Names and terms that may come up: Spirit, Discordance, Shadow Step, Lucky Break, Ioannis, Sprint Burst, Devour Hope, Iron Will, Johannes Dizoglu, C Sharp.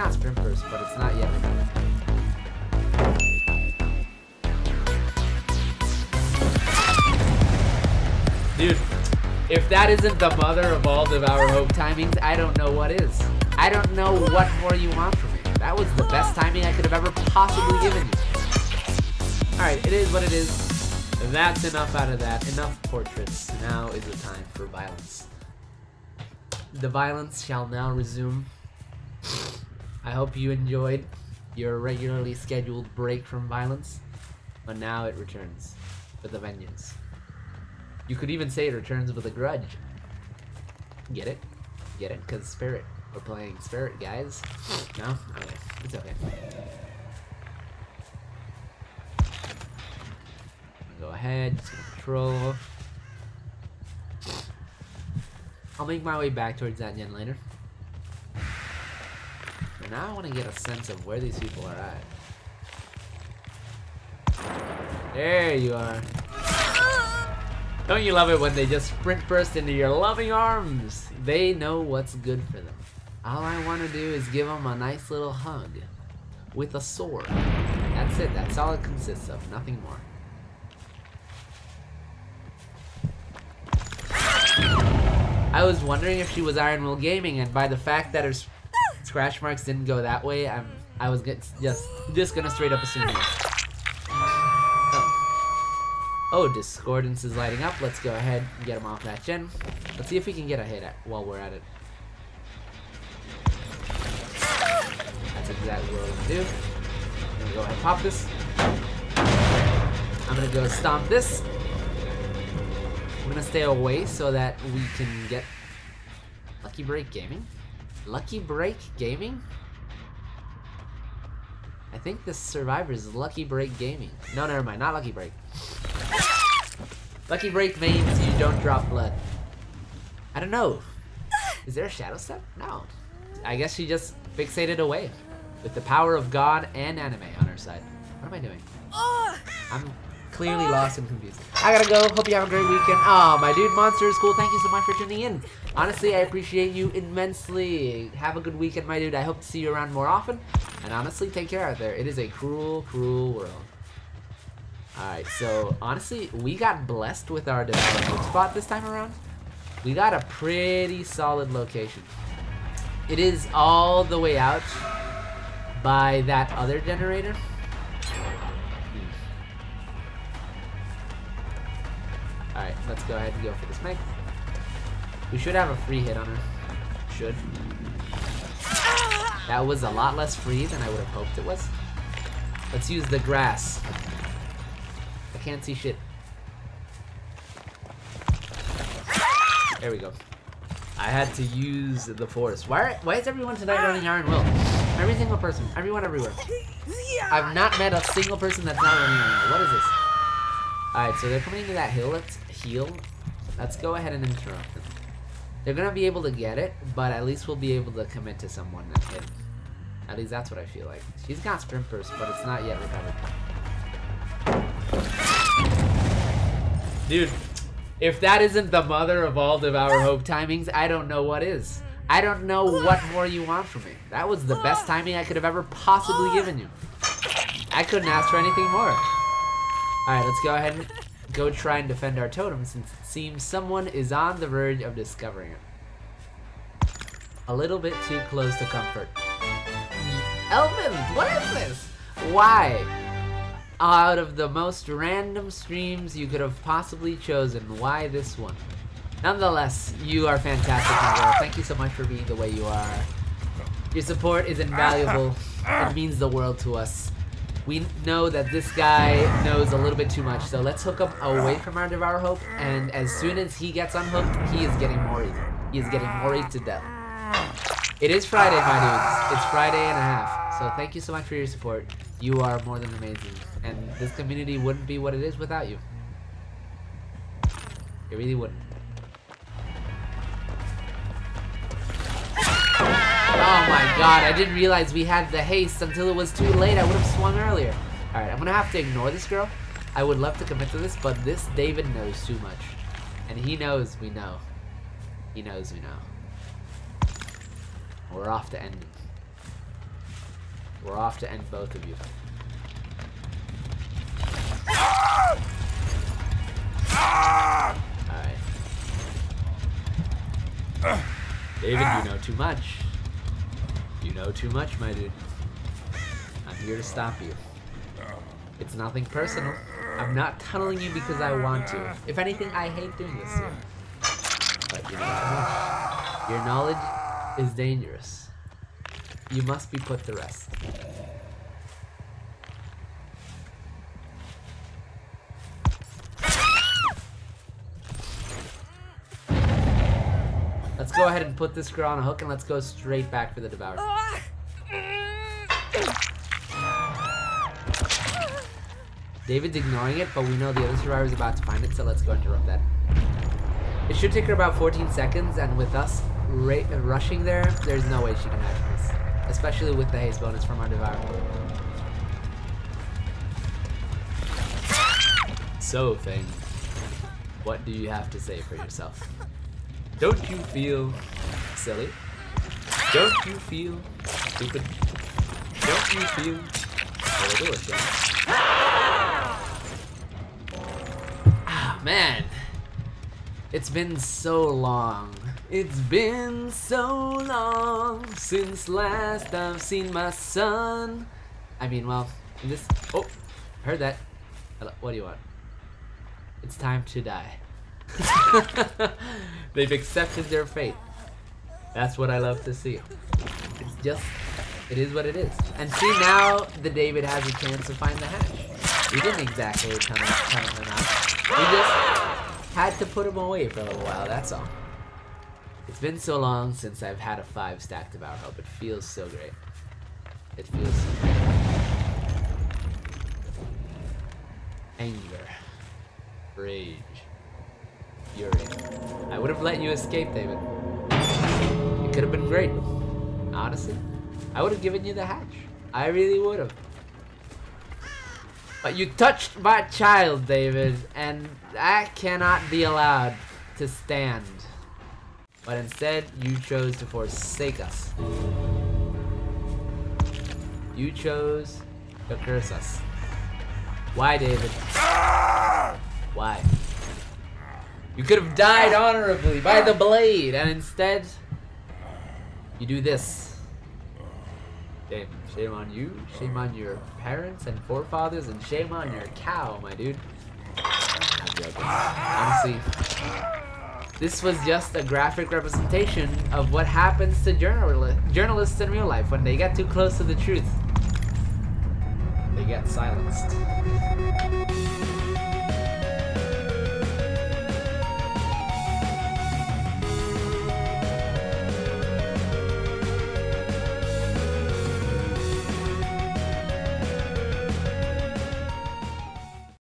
got Sprint Burst, but it's not yet enough. Dude, if that isn't the mother of all Devour Hope timings, I don't know what is. I don't know what more you want from me. That was the best timing I could have ever possibly given you. Alright, it is what it is. That's enough out of that. Enough portraits. Now is the time for violence. The violence shall now resume. I hope you enjoyed your regularly scheduled break from violence, but now it returns with a vengeance. You could even say it returns with a grudge. Get it? Get it? Because Spirit. We're playing Spirit, guys. No? Okay. It's okay. Go ahead. Just gonna patrol. I'll make my way back towards that gen later. But now I want to get a sense of where these people are at. There you are. Don't you love it when they just sprint burst into your loving arms? They know what's good for them. All I want to do is give them a nice little hug with a sword. That's it. That's all it consists of. Nothing more. I was wondering if she was Iron Will Gaming, and by the fact that her scratch marks didn't go that way, I was just gonna straight up assume this. Oh, Discordance is lighting up. Let's go ahead and get him off that gen. Let's see if we can get a hit at while we're at it. That's exactly what we're gonna do. I'm gonna go ahead and pop this. I'm gonna go stomp this. I'm gonna stay away so that we can get Lucky Break Gaming. Lucky Break Gaming? I think the survivor is Lucky Break Gaming. No, never mind. Not Lucky Break. Lucky Break means you don't drop blood. I don't know. Is there a Shadow Step? No. I guess she just fixated away with the power of God and anime on her side. What am I doing? I'm clearly lost and confused. I gotta go. Hope you have a great weekend. Oh, my dude, Monster is cool. Thank you so much for tuning in. Honestly, I appreciate you immensely. Have a good weekend, my dude. I hope to see you around more often. And honestly, take care out there. It is a cruel, cruel world. Alright, so honestly, we got blessed with our development spot this time around. We got a pretty solid location. It is all the way out by that other generator. Alright, let's go ahead and go for this mech. We should have a free hit on her. Should. That was a lot less free than I would have hoped it was. Let's use the grass. Can't see shit. There we go. I had to use the force. Why is everyone tonight running Iron Will? Every single person. Everyone everywhere. I've not met a single person that's not running Iron Will. What is this? Alright, so they're coming into that hill. Let's heal. Let's go ahead and interrupt them. They're gonna be able to get it, but at least we'll be able to commit to someone and hit. At least that's what I feel like. She's got Sprint Burst, but it's not yet recovered. Dude, if that isn't the mother of all Devour Hope timings, I don't know what is. I don't know what more you want from me. That was the best timing I could have ever possibly given you. I couldn't ask for anything more. Alright, let's go ahead and go try and defend our totem since it seems someone is on the verge of discovering it. A little bit too close to comfort. Elvin, what is this? Why? Out of the most random streams you could have possibly chosen, why this one? Nonetheless, you are fantastic, my girl. Thank you so much for being the way you are. Your support is invaluable. It means the world to us. We know that this guy knows a little bit too much, so let's hook up away from our Devour Hope, and as soon as he gets unhooked, he is getting worried. He is getting worried to death. It is Friday, my dudes. It's Friday and a half. So thank you so much for your support. You are more than amazing. And this community wouldn't be what it is without you. It really wouldn't. Oh my god, I didn't realize we had the haste until it was too late. I would have swung earlier. Alright, I'm gonna have to ignore this girl. I would love to commit to this, but this David knows too much. And he knows we know. He knows we know. We're off to end. We're off to end both of you. Alright. David, you know too much. You know too much, my dude. I'm here to stop you. It's nothing personal. I'm not tunneling you because I want to. If anything, I hate doing this here. But you know what? Your knowledge is dangerous. You must be put to rest. Let's go ahead and put this girl on a hook and let's go straight back for the Devourer. David's ignoring it, but we know the other survivor is about to find it, so let's go interrupt that. It should take her about 14 seconds, and with us rushing there, there's no way she can match this. Especially with the haste bonus from our Devourer. So, Fang, what do you have to say for yourself? Don't you feel silly? Don't you feel stupid? Don't you feel... Well, do it, ah, man. It's been so long. It's been so long since last I've seen my son. I mean, well, in this... Oh, heard that. Hello, what do you want? It's time to die. They've accepted their fate. That's what I love to see. It's just... It is what it is. And see, now the David has a chance to find the hatch. We didn't exactly tunnel him out. We just had to put him away for a little while, that's all. It's been so long since I've had a 5-stack Devour Hope. It feels so great. It feels so great. Anger. Rage. Fury. I would have let you escape, David. It could have been great. Honestly. I would have given you the hatch. I really would have. But you touched my child, David, and that cannot be allowed to stand. But instead, you chose to forsake us. You chose to curse us. Why, David? Why? You could have died honorably by the blade, and instead, you do this. Damn, shame on you, shame on your parents and forefathers, and shame on your cow, my dude. I'm joking. Honestly. This was just a graphic representation of what happens to journalists in real life. When they get too close to the truth, they get silenced.